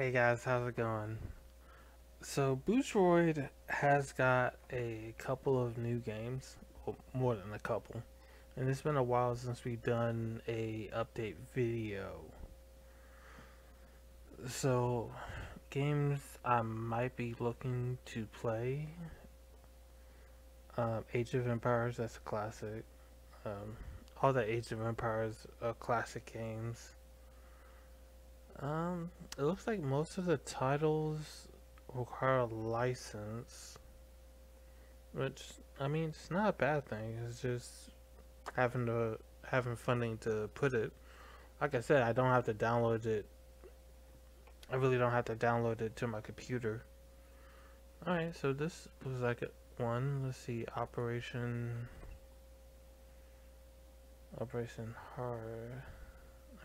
Hey guys, how's it going? So Boosteroid has got a couple of new games, well, more than a couple, and it's been a while since we've done a update video. So games I might be looking to play, Age of Empires, that's a classic. All the Age of Empires are classic games. It looks like most of the titles require a license, which, I mean, it's not a bad thing. It's just having funding to put it. Like I said, I don't have to download it. I really don't have to download it to my computer. Alright, so this was like one. Let's see, Operation Hard.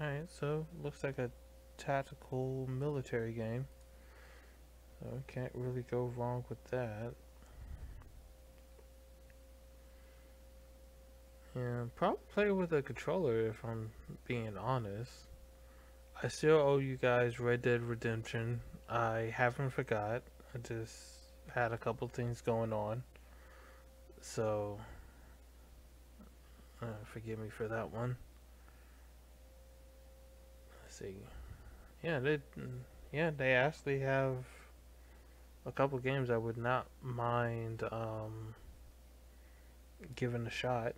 Alright, so looks like a tactical military game, so can't really go wrong with that. Yeah, probably play with a controller if I'm being honest. I still owe you guys Red Dead Redemption. I haven't forgot. I just had a couple things going on, so forgive me for that one. Let's see. Yeah, they actually have a couple games I would not mind giving a shot.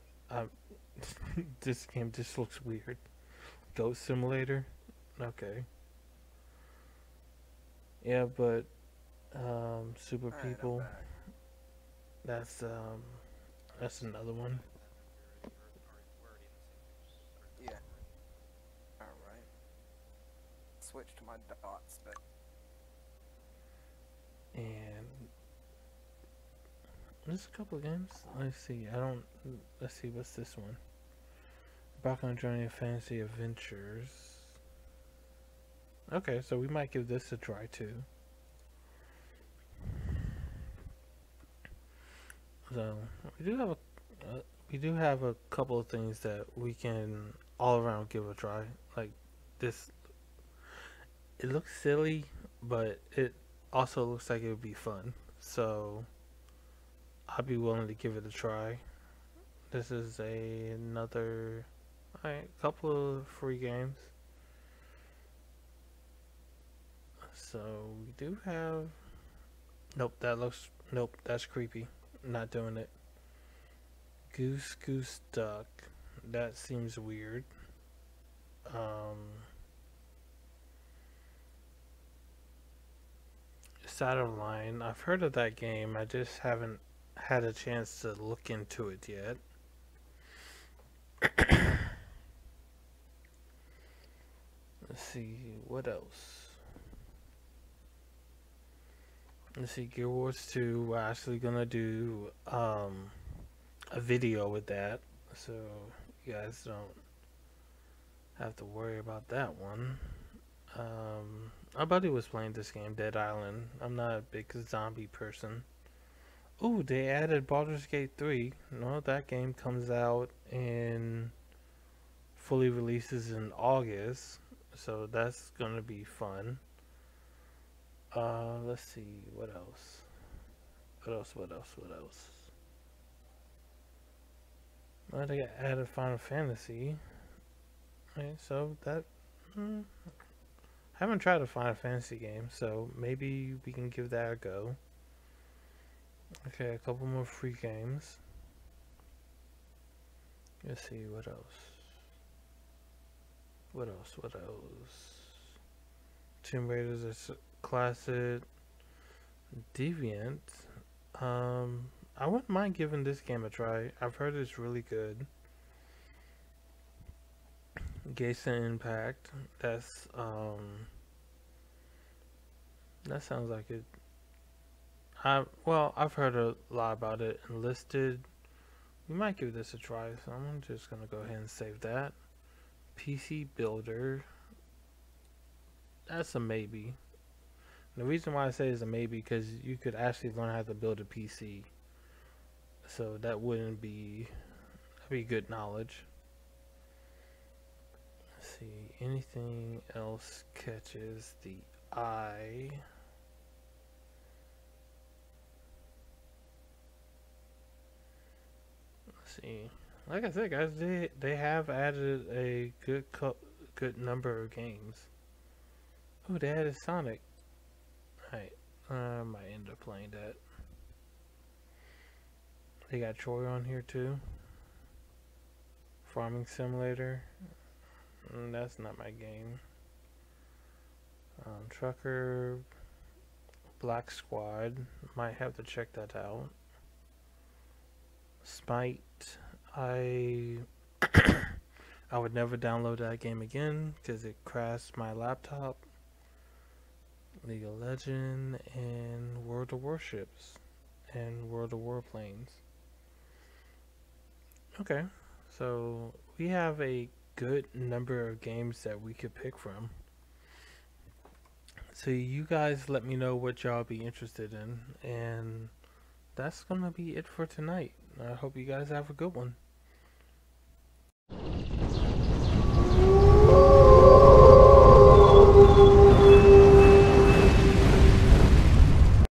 This game just looks weird. Ghost Simulator, okay. Yeah, but Super People. That's another one. Switch to my dots, but and there's a couple of games. Let's see. Let's see, what's this one? Back on a Journey of Fantasy Adventures. Okay, so we might give this a try too. So we do have a couple of things that we can all around give a try, like this. It looks silly, but it also looks like it would be fun, so I'd be willing to give it a try. This is another couple of free games. So we do have, that's creepy, not doing it. Goose Duck, that seems weird. Out of Line, I've heard of that game, I just haven't had a chance to look into it yet. Let's see, what else? Let's see, Gear Wars 2, we're actually gonna do a video with that, so you guys don't have to worry about that one. My buddy was playing this game, Dead Island. I'm not a big zombie person. Ooh, they added Baldur's Gate 3. No, that game comes out and fully releases in August, so that's gonna be fun. Let's see, what else? I think I added Final Fantasy. Okay, so that. I haven't tried a Final Fantasy game, so maybe we can give that a go. Okay, a couple more free games. Let's see, what else? Tomb Raider is a classic. Deviant. I wouldn't mind giving this game a try. I've heard it's really good. Gas Impact, that's that sounds like it. I've heard a lot about it. Enlisted, we might give this a try, so I'm just gonna go ahead and save that. PC Builder, that's a maybe. And the reason why I say it's a maybe because you could actually learn how to build a PC, so that wouldn't be, that'd be good knowledge. See, anything else catches the I let's see. Like I said, guys, they have added a good number of games. Ooh, they added Sonic. Alright, I might end up playing that. They got Troy on here too. Farming Simulator. That's not my game. Trucker. Black Squad. Might have to check that out. Smite. I would never download that game again because it crashed my laptop. League of Legends and World of Warships and World of Warplanes. Okay, so we have a good number of games that we could pick from. So you guys let me know what y'all be interested in, and that's gonna be it for tonight. I hope you guys have a good one.